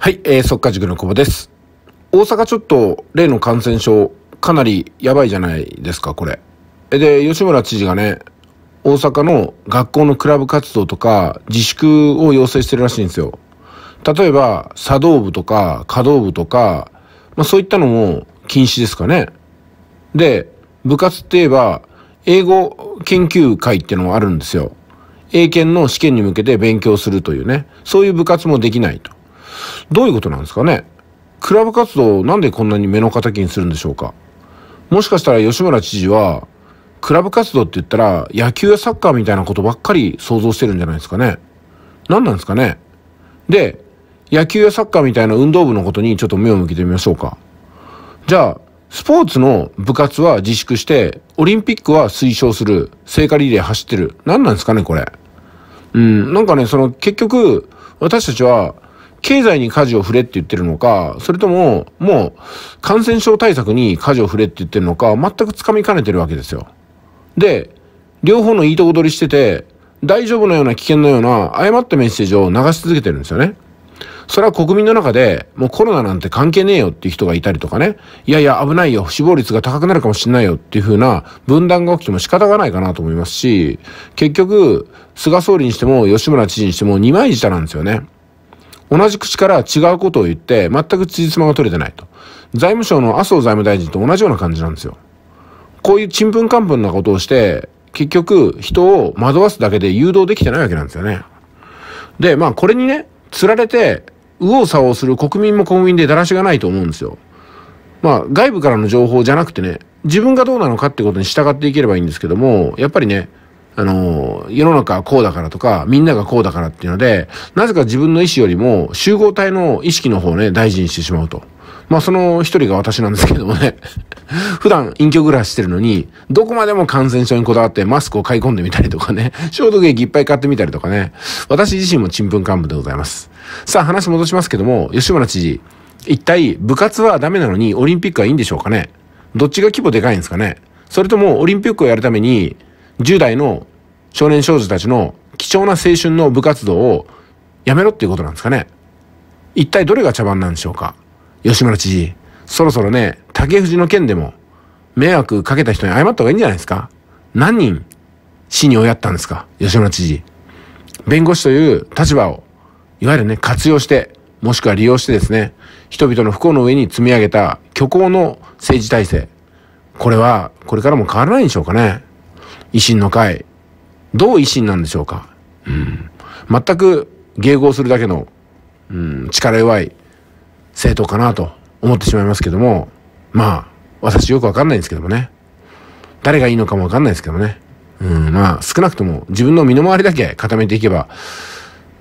はい、速稼塾の久保です。大阪ちょっと例の感染症かなりやばいじゃないですか、これ。で、吉村知事がね、大阪の学校のクラブ活動とか自粛を要請してるらしいんですよ。例えば、茶道部とか華道部とか、そういったのも禁止ですかね。で、部活って言えば、英語研究会っていうのがあるんですよ。英検の試験に向けて勉強するというね、そういう部活もできないと。どういうことなんですかね。クラブ活動をなんでこんなに目の敵にするんでしょうか。もしかしたら吉村知事は、クラブ活動って言ったら野球やサッカーみたいなことばっかり想像してるんじゃないですかね。何なんですかね。で、野球やサッカーみたいな運動部のことにちょっと目を向けてみましょうか。じゃあ、スポーツの部活は自粛して、オリンピックは推奨する、聖火リレー走ってる。何なんですかね、これ。結局、私たちは、経済に舵を振れって言ってるのか、それとも、もう、感染症対策に舵を振れって言ってるのか、全くつかみかねてるわけですよ。で、両方のいいとこ取りしてて、大丈夫なような危険なような誤ったメッセージを流し続けてるんですよね。それは国民の中で、もうコロナなんて関係ねえよっていう人がいたりとかね、いやいや危ないよ、死亡率が高くなるかもしれないよっていう風な分断が起きても仕方がないかなと思いますし、結局、菅総理にしても吉村知事にしても二枚舌なんですよね。同じ口から違うことを言って、全くつじつまが取れてないと。財務省の麻生財務大臣と同じような感じなんですよ。こういうちんぷんかんぷんなことをして、結局、人を惑わすだけで誘導できてないわけなんですよね。で、これにね、釣られて、右往左往する国民も国民でだらしがないと思うんですよ。外部からの情報じゃなくてね、自分がどうなのかってことに従っていければいいんですけども、やっぱりね、世の中こうだからとか、みんながこうだからっていうので、なぜか自分の意思よりも集合体の意識の方をね、大事にしてしまうと。その一人が私なんですけどもね、普段隠居暮らししてるのに、どこまでも感染症にこだわってマスクを買い込んでみたりとかね、消毒液いっぱい買ってみたりとかね、私自身もちんぷんかんぷんでございます。さあ話戻しますけども、吉村知事、一体部活はダメなのにオリンピックはいいんでしょうかね。どっちが規模でかいんですかね。それともオリンピックをやるために、10代の少年少女たちの貴重な青春の部活動をやめろっていうことなんですかね。一体どれが茶番なんでしょうか。吉村知事、そろそろね、竹藤の件でも迷惑かけた人に謝った方がいいんじゃないですか。何人死に追いやったんですか、吉村知事。弁護士という立場を、いわゆるね、活用して、もしくは利用してですね、人々の不幸の上に積み上げた虚構の政治体制。これは、これからも変わらないんでしょうかね。維新の会、どう維新なんでしょうか。全く迎合するだけの、力弱い政党かなと思ってしまいますけども、私よくわかんないんですけどもね。誰がいいのかもわかんないですけどもね。少なくとも自分の身の回りだけ固めていけば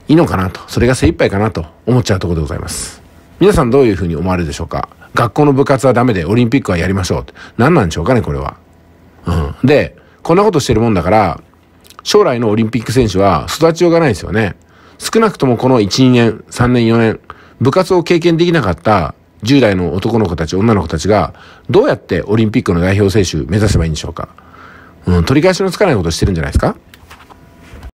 いいのかなと、それが精一杯かなと思っちゃうところでございます。皆さんどういうふうに思われるでしょうか。学校の部活はダメでオリンピックはやりましょうって。何なんでしょうかね、これは。で、こんなことしてるもんだから、将来のオリンピック選手は育ちようがないですよね。少なくともこの1、2年、3年、4年、部活を経験できなかった10代の男の子たち、女の子たちが、どうやってオリンピックの代表選手目指せばいいんでしょうか。取り返しのつかないことしてるんじゃないですか。